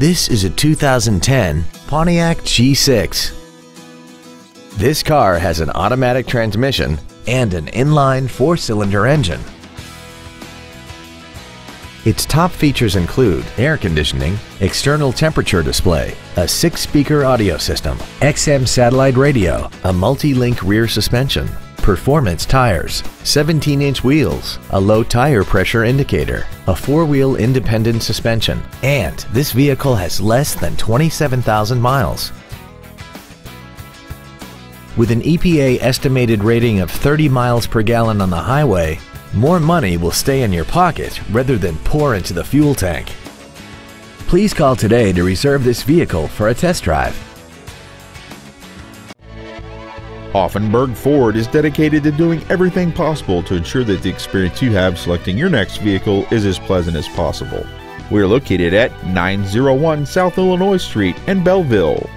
This is a 2010 Pontiac G6. This car has an automatic transmission and an inline four-cylinder engine. Its top features include air conditioning, external temperature display, a 6-speaker audio system, XM satellite radio, a multi-link rear suspension, performance tires, 17-inch wheels, a low tire pressure indicator, a 4-wheel independent suspension, and this vehicle has less than 27,000 miles. With an EPA estimated rating of 30 miles per gallon on the highway, more money will stay in your pocket rather than pour into the fuel tank. Please call today to reserve this vehicle for a test drive. Auffenberg Ford is dedicated to doing everything possible to ensure that the experience you have selecting your next vehicle is as pleasant as possible. We are located at 901 South Illinois Street in Belleville.